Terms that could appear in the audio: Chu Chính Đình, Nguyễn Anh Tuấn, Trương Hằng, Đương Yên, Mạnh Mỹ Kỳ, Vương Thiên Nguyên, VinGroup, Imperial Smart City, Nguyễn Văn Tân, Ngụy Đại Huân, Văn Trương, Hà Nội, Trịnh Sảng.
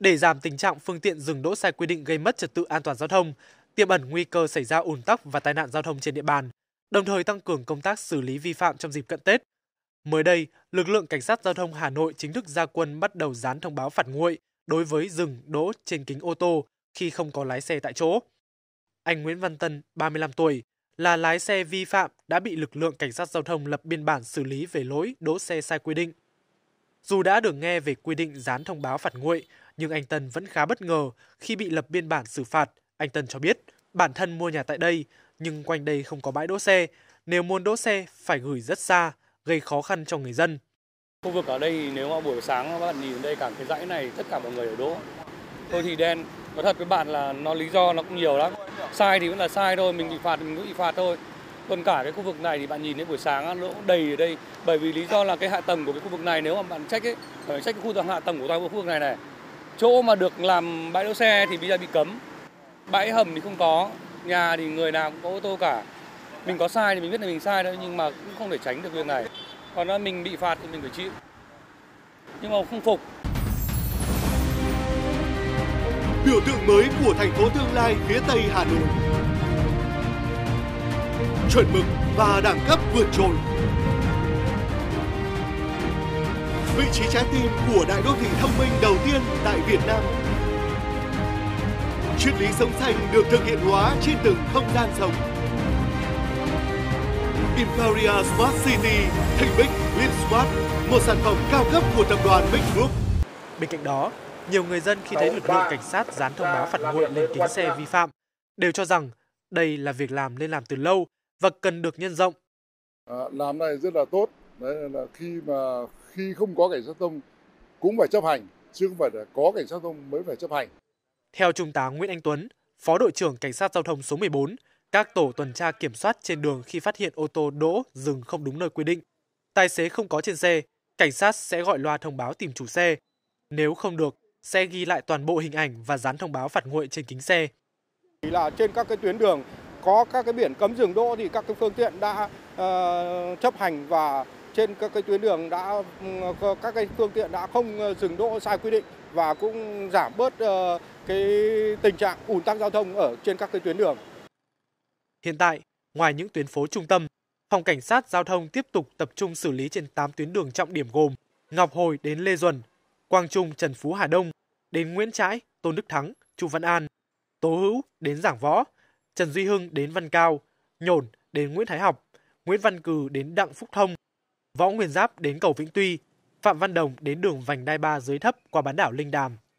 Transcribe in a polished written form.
để giảm tình trạng phương tiện dừng đỗ sai quy định gây mất trật tự an toàn giao thông, tiềm ẩn nguy cơ xảy ra ùn tắc và tai nạn giao thông trên địa bàn, đồng thời tăng cường công tác xử lý vi phạm trong dịp cận Tết. Mới đây, lực lượng cảnh sát giao thông Hà Nội chính thức ra quân bắt đầu dán thông báo phạt nguội đối với dừng đỗ trên kính ô tô khi không có lái xe tại chỗ. Anh Nguyễn Văn Tân, 35 tuổi, là lái xe vi phạm đã bị lực lượng cảnh sát giao thông lập biên bản xử lý về lỗi đỗ xe sai quy định. Dù đã được nghe về quy định dán thông báo phạt nguội, nhưng anh Tân vẫn khá bất ngờ khi bị lập biên bản xử phạt. Anh Tân cho biết bản thân mua nhà tại đây, nhưng quanh đây không có bãi đỗ xe. Nếu muốn đỗ xe phải gửi rất xa, gây khó khăn cho người dân. Khu vực ở đây nếu mà buổi sáng các bạn nhìn đây cả cái dãy này tất cả mọi người ở đỗ. Thôi thì đen, có thật với bạn là nó lý do nó cũng nhiều lắm. Sai thì vẫn là sai thôi, mình bị phạt thì mình cũng bị phạt thôi. Còn cả cái khu vực này thì bạn nhìn thấy buổi sáng nó cũng đầy ở đây. Bởi vì lý do là cái hạ tầng của cái khu vực này nếu mà bạn check ấy, phải check cái khu hạ tầng của toàn bộ khu vực này này. Chỗ mà được làm bãi đỗ xe thì bây giờ bị cấm. Bãi hầm thì không có, nhà thì người nào cũng có ô tô cả. Mình có sai thì mình biết là mình sai thôi, nhưng mà cũng không thể tránh được việc này. Còn mình bị phạt thì mình phải chịu. Nhưng mà không phục. Biểu tượng mới của thành phố tương lai phía Tây Hà Nội. Chuẩn mực và đẳng cấp vượt trội. Vị trí trái tim của đại đô thị thông minh đầu tiên tại Việt Nam. Triết lý sống xanh được thực hiện hóa trên từng không gian sống. Imperial Smart City, thành Big Smart, một sản phẩm cao cấp của tập đoàn VinGroup. Bên cạnh đó, nhiều người dân khi thấy lực lượng cảnh sát dán thông báo phạt nguội lên kính xe vi phạm đều cho rằng đây là việc làm nên làm từ lâu và cần được nhân rộng. Làm này rất là tốt, đấy là khi không có cảnh sát giao thông cũng phải chấp hành, chứ không phải là có cảnh sát giao thông mới phải chấp hành. Theo Trung tá Nguyễn Anh Tuấn, Phó đội trưởng Cảnh sát giao thông số 14, các tổ tuần tra kiểm soát trên đường khi phát hiện ô tô đỗ dừng không đúng nơi quy định, tài xế không có trên xe, cảnh sát sẽ gọi loa thông báo tìm chủ xe. Nếu không được, sẽ ghi lại toàn bộ hình ảnh và dán thông báo phạt nguội trên kính xe. Là trên các cái tuyến đường có các cái biển cấm dừng đỗ thì các cái phương tiện đã chấp hành, và trên các cái tuyến đường đã các cái phương tiện đã không dừng đỗ sai quy định và cũng giảm bớt cái tình trạng ùn tắc giao thông ở trên các cái tuyến đường. Hiện tại, ngoài những tuyến phố trung tâm, phòng cảnh sát giao thông tiếp tục tập trung xử lý trên 8 tuyến đường trọng điểm gồm Ngọc Hồi đến Lê Duẩn, Quang Trung Trần Phú Hà Đông đến Nguyễn Trãi, Tôn Đức Thắng, Chu Văn An, Tố Hữu đến Giảng Võ, Trần Duy Hưng đến Văn Cao, Nhổn đến Nguyễn Thái Học, Nguyễn Văn Cừ đến Đặng Phúc Thông, Võ Nguyên Giáp đến Cầu Vĩnh Tuy, Phạm Văn Đồng đến đường vành đai 3 dưới thấp qua bán đảo Linh Đàm.